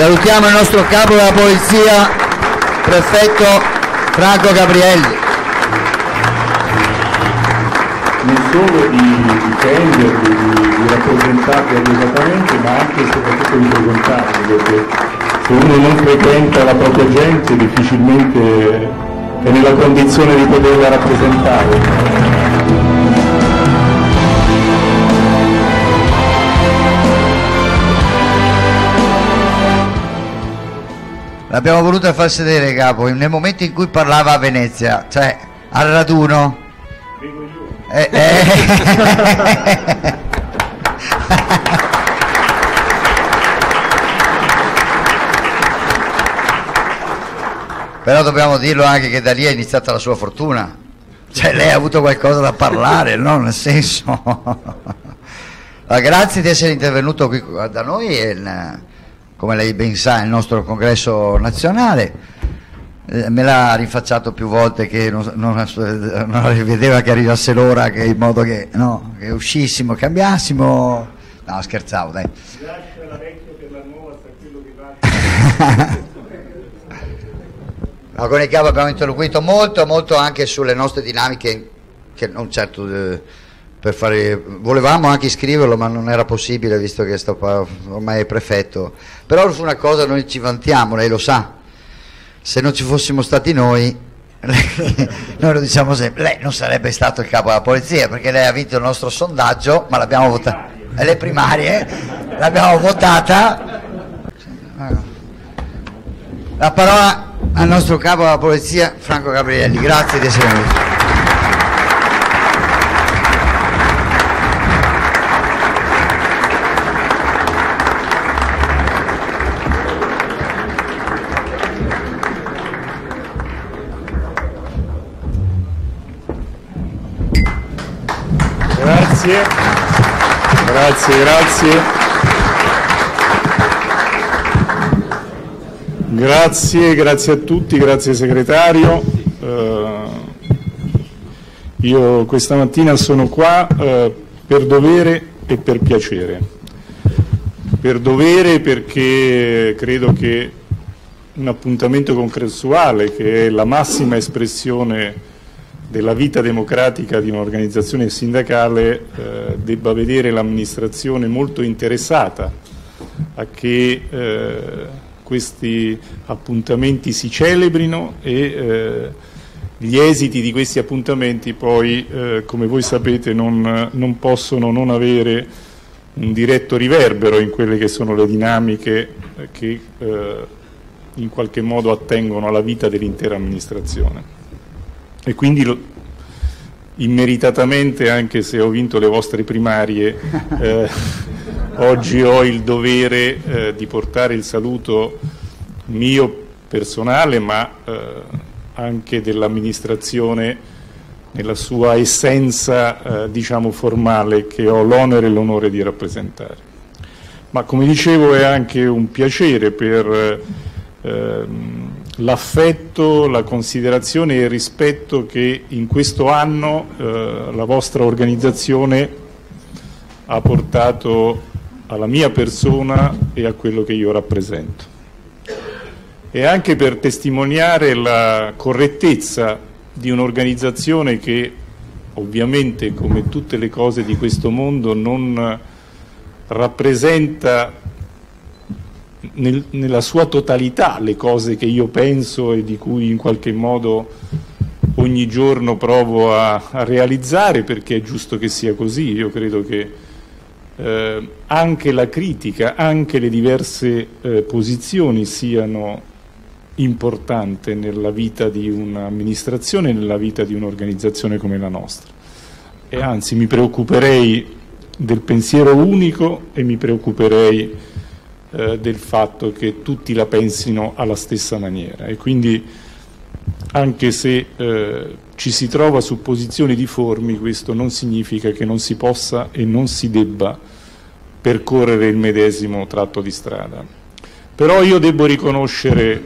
Salutiamo il nostro capo della polizia, prefetto Franco Gabrielli. Non solo di tendervi, di rappresentarvi adeguatamente, ma anche e soprattutto di frequentarvi, perché se uno non frequenta la propria gente difficilmente è nella condizione di poterla rappresentare. L'abbiamo voluta far sedere, capo, nel momento in cui parlava a Venezia, cioè al raduno. Vengo io. Però dobbiamo dirlo anche che da lì è iniziata la sua fortuna. Cioè lei ha avuto qualcosa da parlare, no? Nel senso. Grazie di essere intervenuto qui da noi. Come lei ben sa, il nostro congresso nazionale me l'ha rifacciato più volte che non vedeva che arrivasse l'ora, che in modo che, no, che uscissimo, cambiassimo. No, scherzavo, dai. Grazie alla vecchia per la nuova, tranquillo che va. Con il capo abbiamo interloquito molto anche sulle nostre dinamiche, che non certo per fare, volevamo anche iscriverlo ma non era possibile visto che ormai è prefetto, però su una cosa noi ci vantiamo, lei lo sa, se non ci fossimo stati noi lo diciamo sempre, lei non sarebbe stato il capo della polizia, perché lei ha vinto il nostro sondaggio, ma l'abbiamo votata le primarie, l'abbiamo votata. La parola al nostro capo della polizia Franco Gabrielli, grazie di essere venuto. Grazie a tutti, grazie segretario. Io questa mattina sono qua per dovere e per piacere. Per dovere perché credo che un appuntamento congressuale, che è la massima espressione della vita democratica di un'organizzazione sindacale, debba vedere l'amministrazione molto interessata a che questi appuntamenti si celebrino e gli esiti di questi appuntamenti poi, come voi sapete, non possono non avere un diretto riverbero in quelle che sono le dinamiche che in qualche modo attengono alla vita dell'intera amministrazione. E quindi immeritatamente, anche se ho vinto le vostre primarie, oggi ho il dovere di portare il saluto mio personale, ma anche dell'amministrazione nella sua essenza diciamo formale, che ho l'onere e l'onore di rappresentare. Ma come dicevo è anche un piacere per l'affetto, la considerazione e il rispetto che in questo anno la vostra organizzazione ha portato alla mia persona e a quello che io rappresento. E anche per testimoniare la correttezza di un'organizzazione che ovviamente, come tutte le cose di questo mondo, non rappresenta nella sua totalità le cose che io penso e di cui in qualche modo ogni giorno provo a realizzare, perché è giusto che sia così. Io credo che anche la critica, anche le diverse posizioni siano importanti nella vita di un'amministrazione e nella vita di un'organizzazione come la nostra, e anzi mi preoccuperei del pensiero unico e mi preoccuperei del fatto che tutti la pensino alla stessa maniera, e quindi anche se ci si trova su posizioni difformi, questo non significa che non si possa e non si debba percorrere il medesimo tratto di strada. Però io devo riconoscere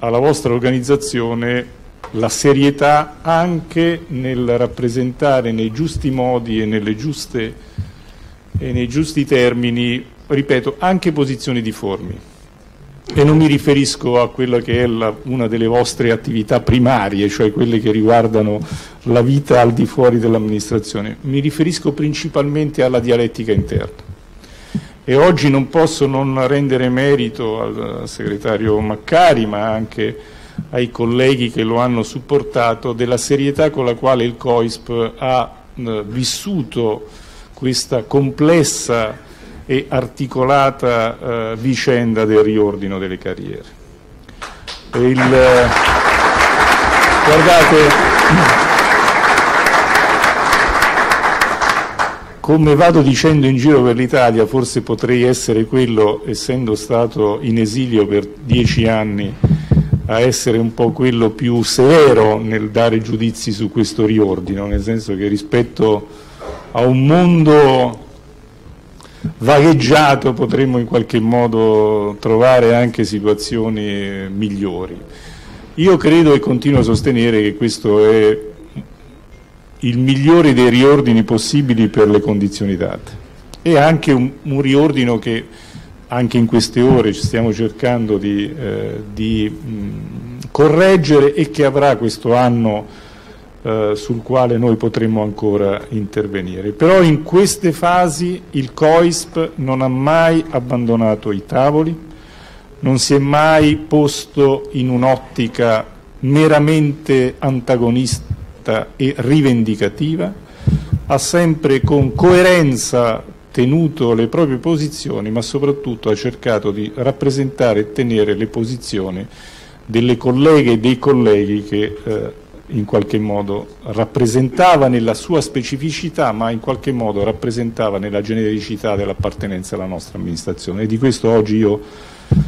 alla vostra organizzazione la serietà anche nel rappresentare nei giusti modi e nei giusti termini, ripeto, anche posizioni difformi. E non mi riferisco a quella che è una delle vostre attività primarie, cioè quelle che riguardano la vita al di fuori dell'amministrazione, mi riferisco principalmente alla dialettica interna. E oggi non posso non rendere merito al segretario Maccari, ma anche ai colleghi che lo hanno supportato, della serietà con la quale il COISP ha vissuto questa complessa e articolata vicenda del riordino delle carriere. Guardate, come vado dicendo in giro per l'Italia, forse potrei essere quello, essendo stato in esilio per 10 anni, a essere un po' quello più severo nel dare giudizi su questo riordino, nel senso che rispetto a un mondo vagheggiato potremmo in qualche modo trovare anche situazioni migliori. Io credo e continuo a sostenere che questo è il migliore dei riordini possibili per le condizioni date. È anche un riordino che anche in queste ore stiamo cercando di correggere e che avrà questo anno sul quale noi potremmo ancora intervenire. Però in queste fasi il COISP non ha mai abbandonato i tavoli, non si è mai posto in un'ottica meramente antagonista e rivendicativa, ha sempre con coerenza tenuto le proprie posizioni, ma soprattutto ha cercato di rappresentare e tenere le posizioni delle colleghe e dei colleghi che in qualche modo rappresentava nella sua specificità, ma in qualche modo rappresentava nella genericità dell'appartenenza alla nostra amministrazione, e di questo oggi io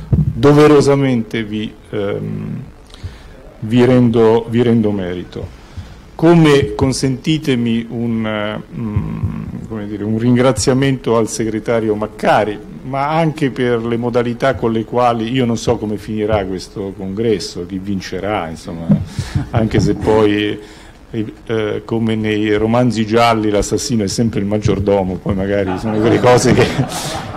doverosamente vi rendo merito. Come, consentitemi un ringraziamento al segretario Maccari, ma anche per le modalità con le quali, io non so come finirà questo congresso, chi vincerà, insomma, anche se poi come nei romanzi gialli l'assassino è sempre il maggiordomo, poi magari sono quelle cose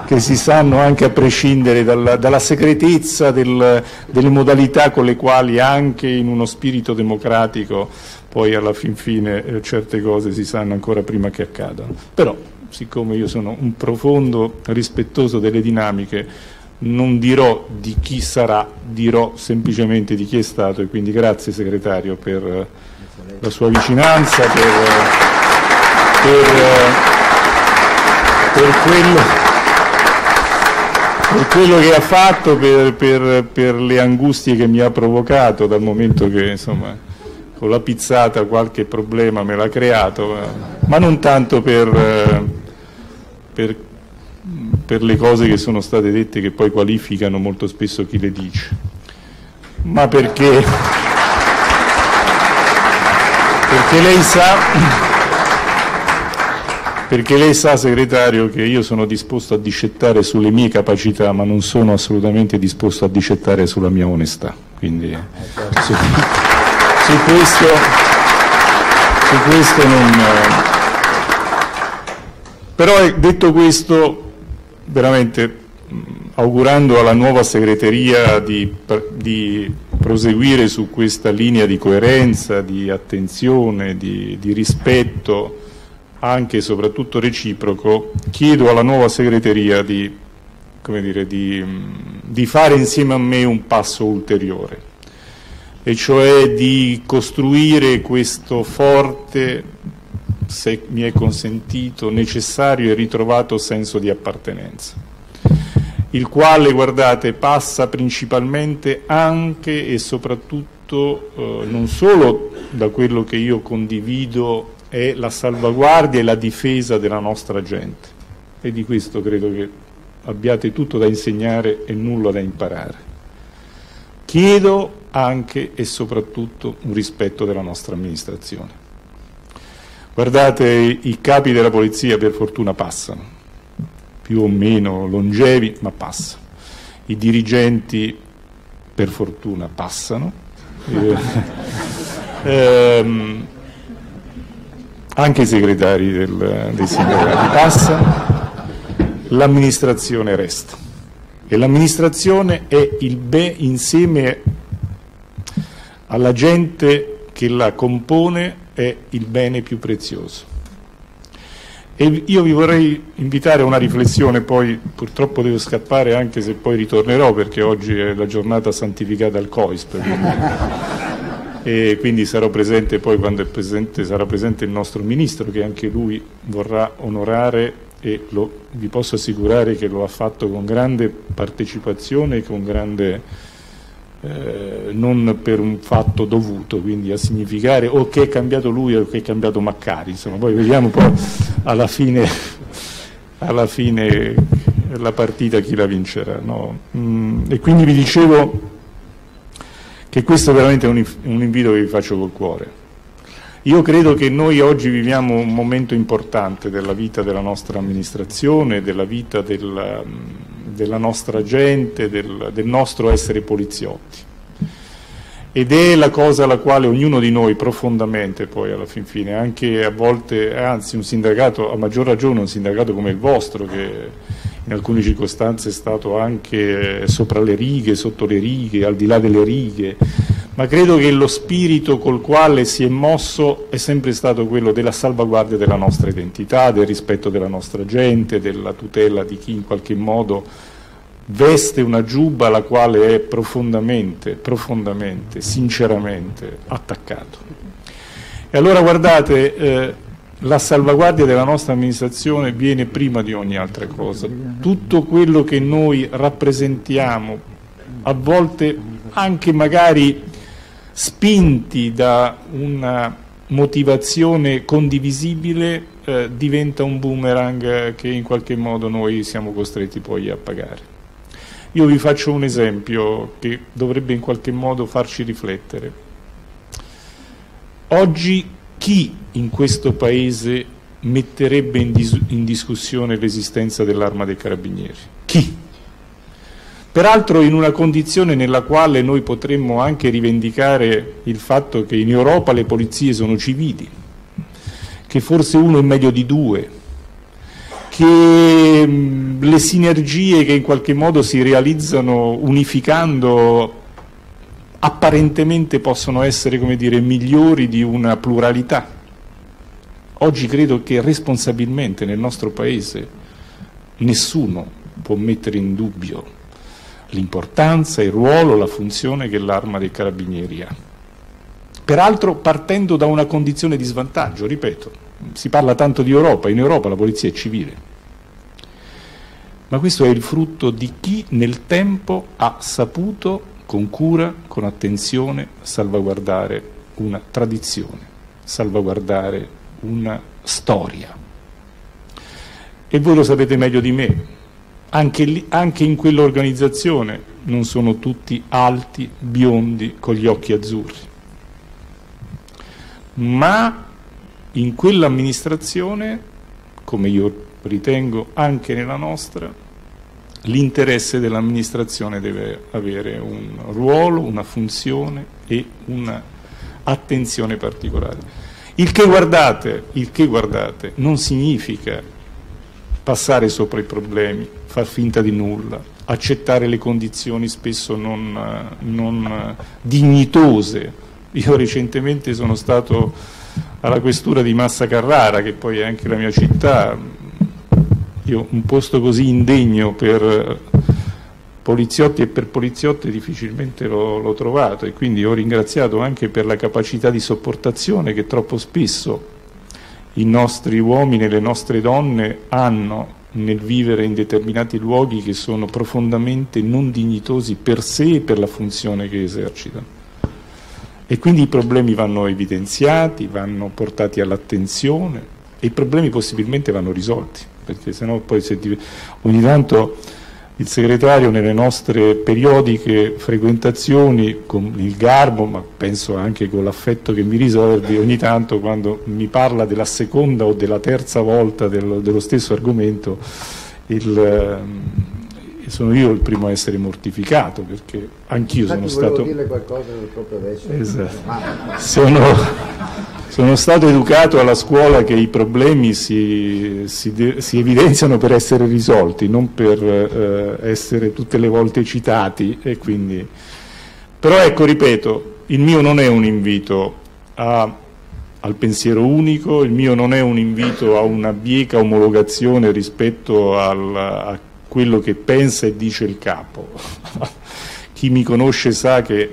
che si sanno anche a prescindere dalla segretezza delle modalità con le quali anche in uno spirito democratico poi alla fin fine certe cose si sanno ancora prima che accadano. Però, siccome io sono un profondo rispettoso delle dinamiche, non dirò di chi sarà, dirò semplicemente di chi è stato, e quindi grazie segretario per la sua vicinanza, per quello che ha fatto, per le angustie che mi ha provocato, dal momento che, insomma, con la pizzata qualche problema me l'ha creato, ma non tanto per le cose che sono state dette, che poi qualificano molto spesso chi le dice, ma perché lei sa, segretario, che io sono disposto a discettare sulle mie capacità, ma non sono assolutamente disposto a discettare sulla mia onestà. Quindi su questo non... Però, detto questo, veramente augurando alla nuova segreteria di proseguire su questa linea di coerenza, di attenzione, di rispetto anche e soprattutto reciproco, chiedo alla nuova segreteria di fare insieme a me un passo ulteriore, e cioè di costruire questo forte, se mi è consentito, necessario e ritrovato senso di appartenenza, il quale, guardate, passa principalmente anche e soprattutto non solo da quello che io condivido è la salvaguardia e la difesa della nostra gente, e di questo credo che abbiate tutto da insegnare e nulla da imparare. Chiedo anche e soprattutto un rispetto della nostra amministrazione. Guardate, i capi della polizia per fortuna passano, più o meno longevi, ma passano. I dirigenti per fortuna passano. Anche i segretari dei sindacati passano. L'amministrazione resta. e l'amministrazione è il bene insieme alla gente che la compone, è il bene più prezioso. E io vi vorrei invitare a una riflessione, poi purtroppo devo scappare anche se poi ritornerò perché oggi è la giornata santificata al COISP e quindi sarò presente poi quando sarà presente il nostro Ministro che anche lui vorrà onorare e vi posso assicurare che lo ha fatto con grande partecipazione, con grande, non per un fatto dovuto, quindi a significare o che è cambiato lui o che è cambiato Maccari, insomma poi vediamo poi alla fine la partita chi la vincerà, no? E quindi vi dicevo che questo veramente è un invito che vi faccio col cuore. Io credo che noi oggi viviamo un momento importante della vita della nostra amministrazione, della vita della nostra gente, del nostro essere poliziotti. Ed è la cosa alla quale ognuno di noi profondamente poi alla fin fine, anche a volte, anzi un sindacato, a maggior ragione un sindacato come il vostro, che in alcune circostanze è stato anche sopra le righe, sotto le righe, al di là delle righe, ma credo che lo spirito col quale si è mosso è sempre stato quello della salvaguardia della nostra identità, del rispetto della nostra gente, della tutela di chi in qualche modo veste una giubba alla quale è profondamente, profondamente, sinceramente attaccato. E allora guardate, la salvaguardia della nostra amministrazione viene prima di ogni altra cosa. Tutto quello che noi rappresentiamo, a volte anche magari spinti da una motivazione condivisibile, diventa un boomerang che in qualche modo noi siamo costretti poi a pagare. Io vi faccio un esempio che dovrebbe in qualche modo farci riflettere. Oggi chi in questo Paese metterebbe in discussione l'esistenza dell'Arma dei Carabinieri? Chi? Peraltro in una condizione nella quale noi potremmo anche rivendicare il fatto che in Europa le polizie sono civili, che forse uno è meglio di due, che le sinergie che in qualche modo si realizzano unificando apparentemente possono essere, come dire, migliori di una pluralità. Oggi credo che responsabilmente nel nostro Paese nessuno può mettere in dubbio l'importanza, il ruolo, la funzione che l'Arma dei Carabinieri ha. Peraltro partendo da una condizione di svantaggio, ripeto, si parla tanto di Europa, in Europa la polizia è civile, ma questo è il frutto di chi nel tempo ha saputo con cura, con attenzione, salvaguardare una tradizione, salvaguardare una storia. E voi lo sapete meglio di me. Anche in quell'organizzazione non sono tutti alti, biondi, con gli occhi azzurri. Ma in quell'amministrazione, come io ritengo anche nella nostra, l'interesse dell'amministrazione deve avere un ruolo, una funzione e un'attenzione particolare. Il che guardate, non significa passare sopra i problemi, far finta di nulla, accettare le condizioni spesso non dignitose. Io recentemente sono stato alla questura di Massa Carrara, che poi è anche la mia città. Io un posto così indegno per poliziotti e per poliziotte difficilmente l'ho trovato, e quindi ho ringraziato anche per la capacità di sopportazione che troppo spesso i nostri uomini e le nostre donne hanno nel vivere in determinati luoghi che sono profondamente non dignitosi per sé e per la funzione che esercitano. E quindi i problemi vanno evidenziati, vanno portati all'attenzione e i problemi possibilmente vanno risolti, perché sennò poi ogni tanto il segretario nelle nostre periodiche frequentazioni, con il garbo, ma penso anche con l'affetto che mi riservi ogni tanto quando mi parla della seconda o della terza volta dello stesso argomento, sono io il primo a essere mortificato, perché anch'io sono stato... Volevo dirle qualcosa del proprio adesso. Esatto. Sono stato educato alla scuola che i problemi si evidenziano per essere risolti, non per essere tutte le volte citati, e quindi... Però ecco, ripeto, il mio non è un invito al pensiero unico, il mio non è un invito a una bieca omologazione rispetto a quello che pensa e dice il capo. Chi mi conosce sa che,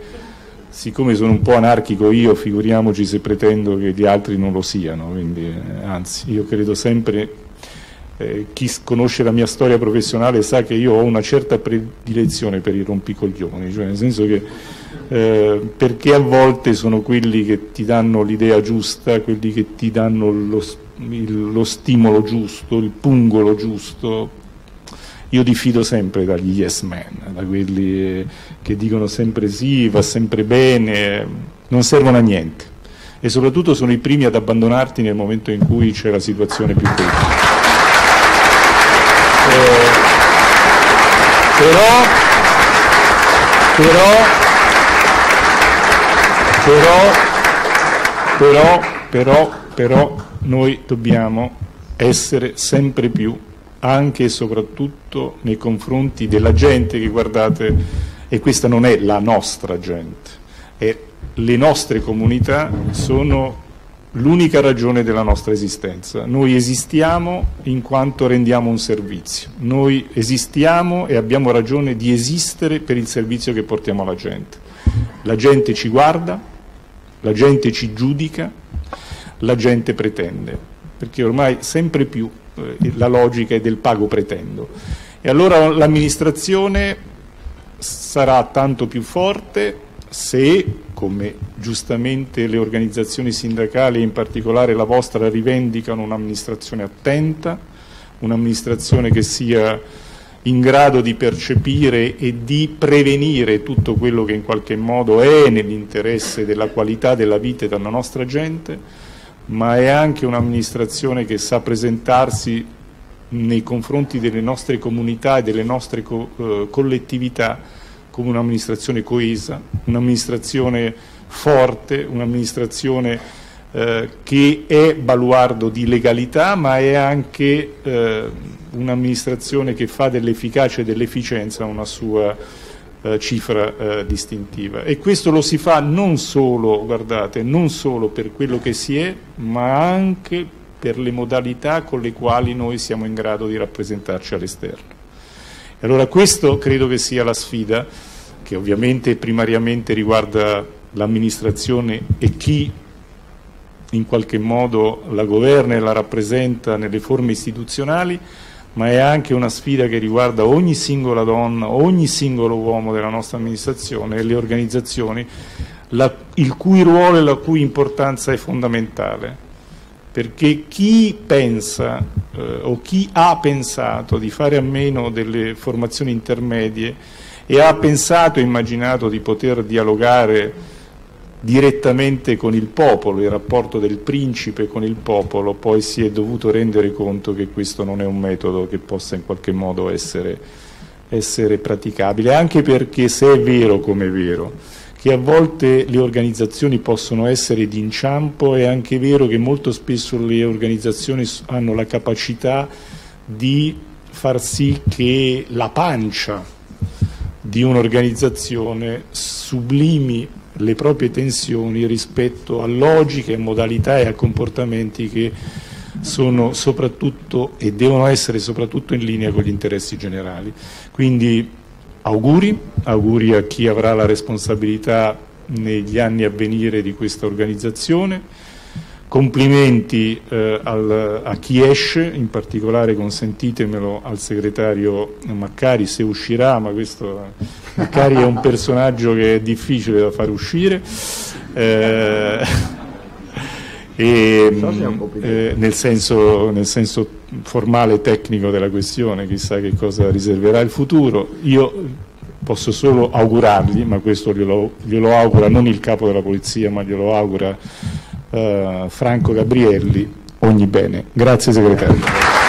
siccome sono un po' anarchico io, figuriamoci se pretendo che gli altri non lo siano, quindi, anzi, io credo sempre, chi conosce la mia storia professionale sa che io ho una certa predilezione per i rompicoglioni, cioè nel senso che perché a volte sono quelli che ti danno l'idea giusta, quelli che ti danno lo stimolo giusto, il pungolo giusto. Io diffido sempre dagli yes men, da quelli che dicono sempre sì, va sempre bene, non servono a niente, e soprattutto sono i primi ad abbandonarti nel momento in cui c'è la situazione più critica. Però noi dobbiamo essere sempre più, anche e soprattutto nei confronti della gente che, guardate, e questa non è la nostra gente, e le nostre comunità sono l'unica ragione della nostra esistenza. Noi esistiamo in quanto rendiamo un servizio, noi esistiamo e abbiamo ragione di esistere per il servizio che portiamo alla gente. La gente ci guarda, la gente ci giudica, la gente pretende, perché ormai sempre più la logica è del pago pretendo, e allora l'amministrazione sarà tanto più forte se, come giustamente le organizzazioni sindacali, in particolare la vostra, rivendicano un'amministrazione attenta, un'amministrazione che sia in grado di percepire e di prevenire tutto quello che in qualche modo è nell'interesse della qualità della vita e della nostra gente, ma è anche un'amministrazione che sa presentarsi nei confronti delle nostre comunità e delle nostre collettività come un'amministrazione coesa, un'amministrazione forte, un'amministrazione che è baluardo di legalità, ma è anche un'amministrazione che fa dell'efficacia e dell'efficienza una sua cifra distintiva, e questo lo si fa non solo, guardate, non solo per quello che si è, ma anche per le modalità con le quali noi siamo in grado di rappresentarci all'esterno. E allora questo credo che sia la sfida, che ovviamente primariamente riguarda l'amministrazione e chi in qualche modo la governa e la rappresenta nelle forme istituzionali, ma è anche una sfida che riguarda ogni singola donna, ogni singolo uomo della nostra amministrazione e le organizzazioni, il cui ruolo e la cui importanza è fondamentale, perché chi pensa o chi ha pensato di fare a meno delle formazioni intermedie e ha pensato e immaginato di poter dialogare direttamente con il popolo, il rapporto del principe con il popolo, poi si è dovuto rendere conto che questo non è un metodo che possa in qualche modo essere praticabile, anche perché, se è vero come è vero che a volte le organizzazioni possono essere d'inciampo, è anche vero che molto spesso le organizzazioni hanno la capacità di far sì che la pancia di un'organizzazione sublimi le proprie tensioni rispetto a logiche, a modalità e a comportamenti che sono soprattutto e devono essere soprattutto in linea con gli interessi generali. Quindi auguri a chi avrà la responsabilità negli anni a venire di questa organizzazione, complimenti a chi esce, in particolare, consentitemelo, al segretario Maccari, se uscirà, ma questo Maccari è un personaggio che è difficile da far uscire, nel senso formale e tecnico della questione, chissà che cosa riserverà il futuro. Io posso solo augurargli, ma questo glielo augura non il capo della polizia, ma glielo augura Franco Gabrielli, ogni bene. Grazie segretario.